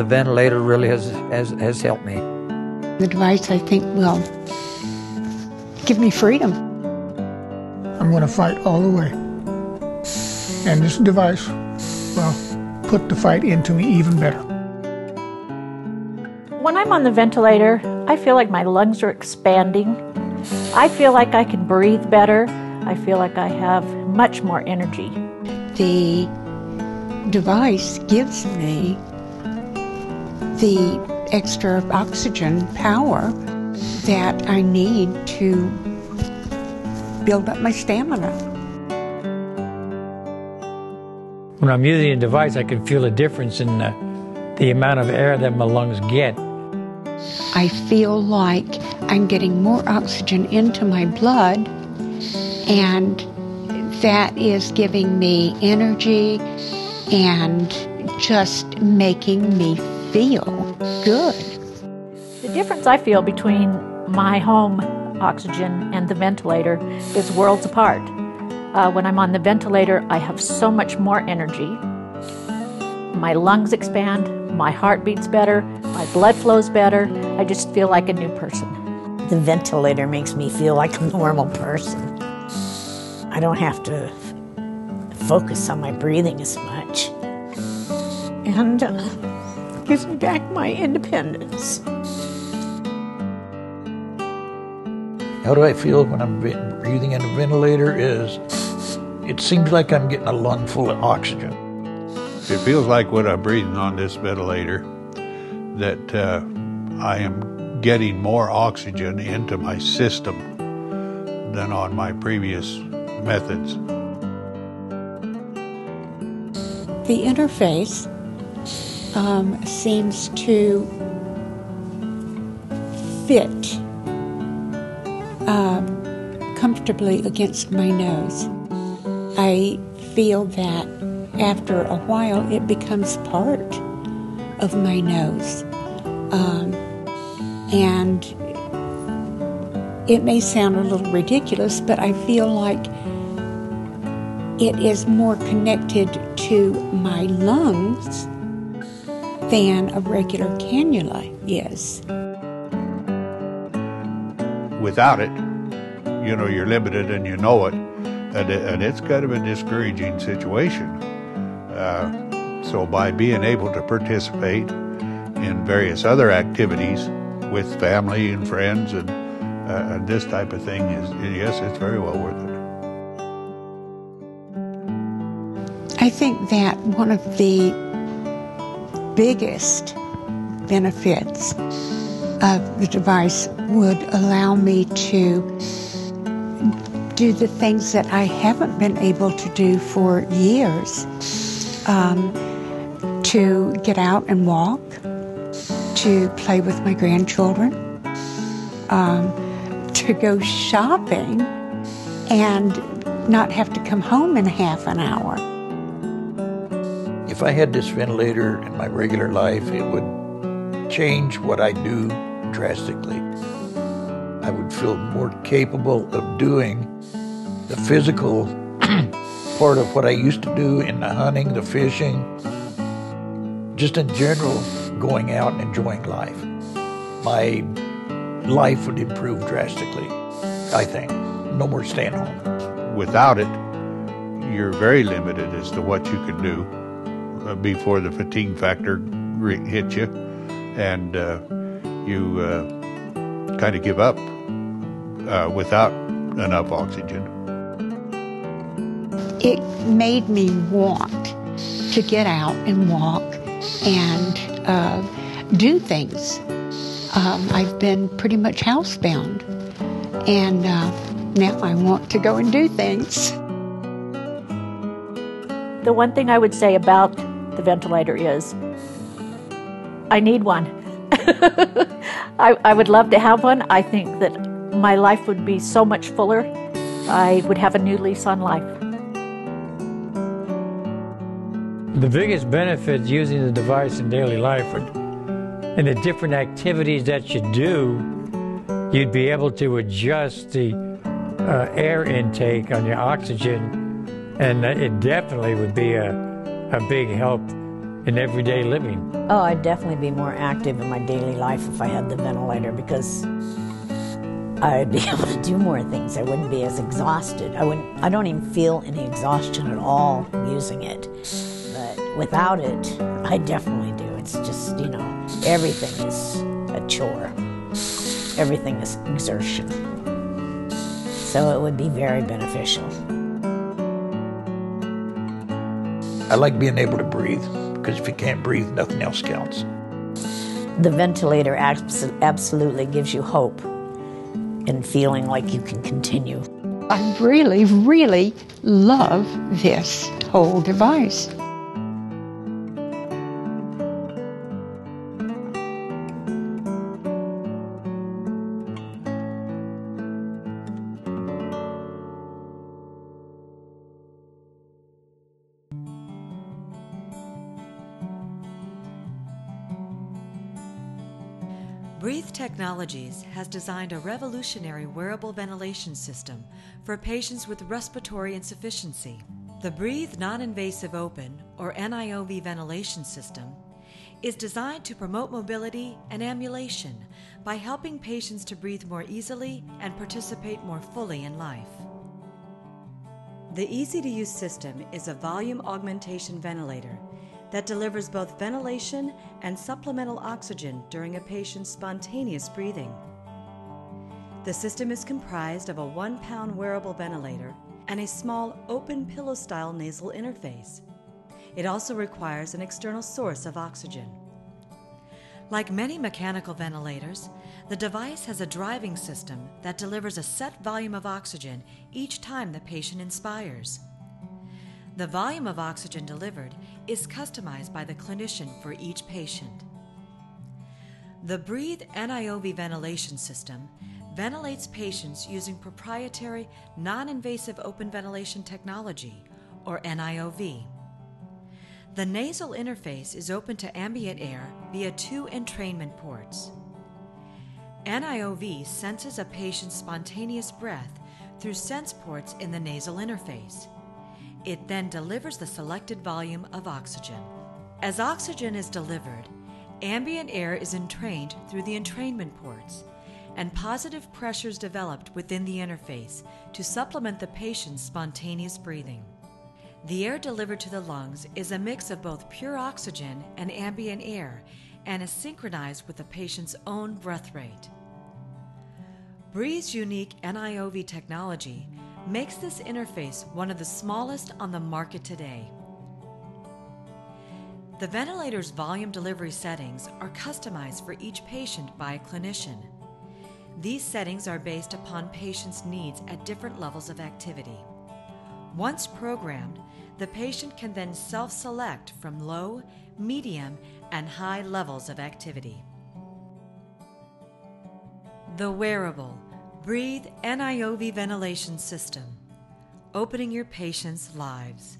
the ventilator really has helped me. The device, I think, will give me freedom. I'm going to fight all the way. And this device will put the fight into me even better. When I'm on the ventilator, I feel like my lungs are expanding. I feel like I can breathe better. I feel like I have much more energy. The device gives me the extra oxygen power that I need to build up my stamina. When I'm using a device, I can feel a difference in the amount of air that my lungs get. I feel like I'm getting more oxygen into my blood, and that is giving me energy and just making me feel good. The difference I feel between my home oxygen and the ventilator is worlds apart. When I'm on the ventilator, I have so much more energy. My lungs expand, my heart beats better, my blood flows better. I just feel like a new person. The ventilator makes me feel like a normal person. I don't have to focus on my breathing as much. And it gives me back my independence. How do I feel when I'm breathing in a ventilator is, it seems like I'm getting a lung full of oxygen. It feels like when I'm breathing on this ventilator that I am getting more oxygen into my system than on my previous methods. The interface seems to fit comfortably against my nose. I feel that after a while it becomes part of my nose. And it may sound a little ridiculous, but I feel like it is more connected to my lungs than a regular cannula is. Without it, you know, you're limited and you know it, and it's kind of a discouraging situation. So by being able to participate in various other activities, with family and friends and this type of thing, is yes, it's very well worth it. I think that one of the biggest benefits of the device would allow me to do the things that I haven't been able to do for years, to get out and walk, to play with my grandchildren, to go shopping and not have to come home in half an hour. If I had this ventilator in my regular life, it would change what I do drastically. I would feel more capable of doing the physical part of what I used to do in the hunting, the fishing, just in general, going out and enjoying life. My life would improve drastically, I think. No more staying home. Without it, you're very limited as to what you can do before the fatigue factor hits you, and you kind of give up without enough oxygen. It made me want to get out and walk and do things. I've been pretty much housebound, and now I want to go and do things. The one thing I would say about the ventilator is, I need one. I would love to have one. I think that my life would be so much fuller. I would have a new lease on life. The biggest benefits using the device in daily life and the different activities that you do, you'd be able to adjust the air intake on your oxygen, and it definitely would be a big help in everyday living? Oh, I'd definitely be more active in my daily life if I had the ventilator, because I'd be able to do more things. I wouldn't be as exhausted. I don't even feel any exhaustion at all using it. But without it, I definitely do. It's just, you know, everything is a chore. Everything is exertion. So it would be very beneficial. I like being able to breathe, because if you can't breathe, nothing else counts. The ventilator absolutely gives you hope and feeling like you can continue. I really, really love this whole device. Breathe Technologies has designed a revolutionary wearable ventilation system for patients with respiratory insufficiency. The Breathe Non-Invasive Open, or NIOV ventilation system, is designed to promote mobility and ambulation by helping patients to breathe more easily and participate more fully in life. The easy-to-use system is a volume augmentation ventilator that delivers both ventilation and supplemental oxygen during a patient's spontaneous breathing. The system is comprised of a 1-pound wearable ventilator and a small open pillow-style nasal interface. It also requires an external source of oxygen. Like many mechanical ventilators, the device has a driving system that delivers a set volume of oxygen each time the patient inspires. The volume of oxygen delivered is customized by the clinician for each patient. The Breathe NIOV ventilation system ventilates patients using proprietary non-invasive open ventilation technology, or NIOV. The nasal interface is open to ambient air via 2 entrainment ports. NIOV senses a patient's spontaneous breath through sense ports in the nasal interface. It then delivers the selected volume of oxygen. As oxygen is delivered, ambient air is entrained through the entrainment ports, and positive pressures developed within the interface to supplement the patient's spontaneous breathing. The air delivered to the lungs is a mix of both pure oxygen and ambient air, and is synchronized with the patient's own breath rate. Breathe's unique NIOV technology makes this interface one of the smallest on the market today. The ventilator's volume delivery settings are customized for each patient by a clinician. These settings are based upon patients' needs at different levels of activity. Once programmed, the patient can then self-select from low, medium, and high levels of activity. The wearable Breathe NIOV ventilation system, opening your patients' lives.